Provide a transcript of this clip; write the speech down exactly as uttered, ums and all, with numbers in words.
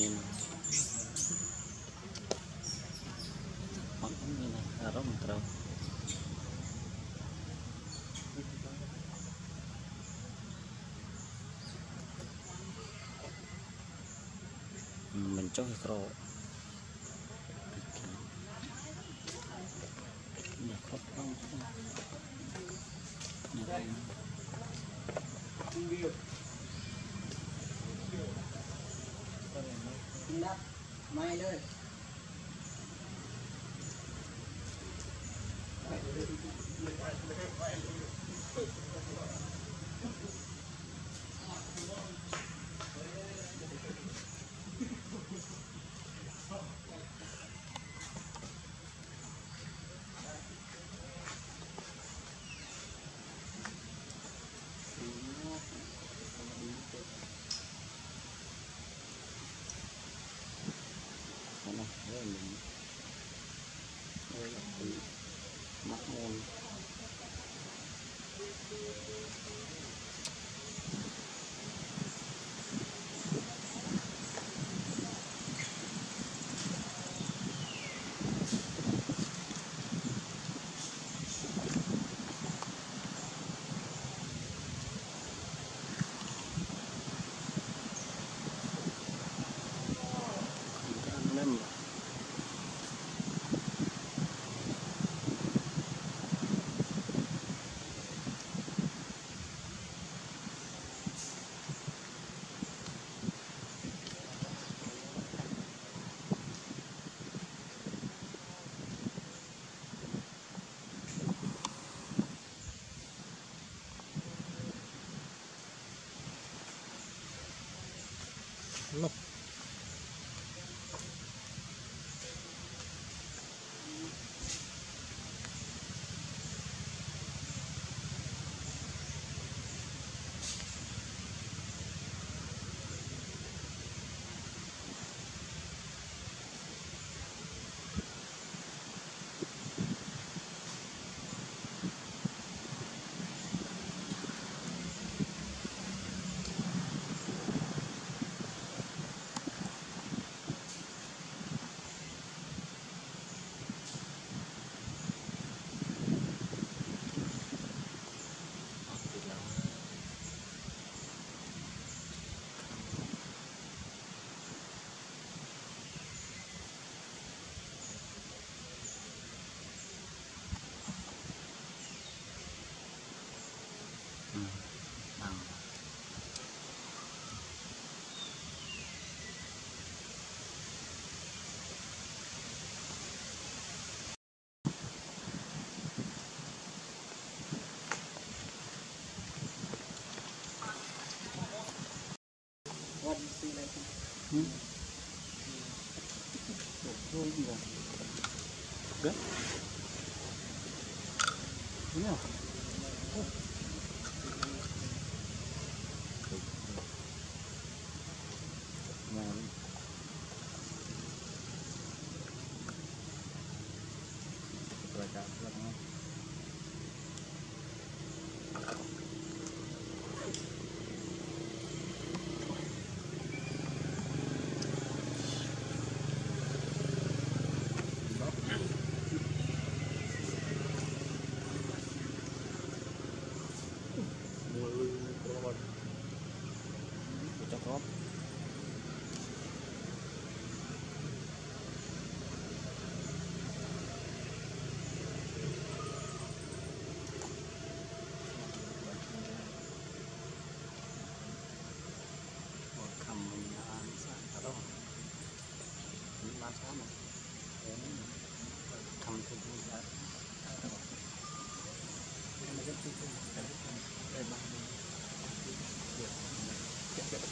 Amin. Amin. Arom terus. Mencoba terus. Ya, kok kamu. Ya. Đắp mai đây look. Hmm. Good. Yeah. Oh.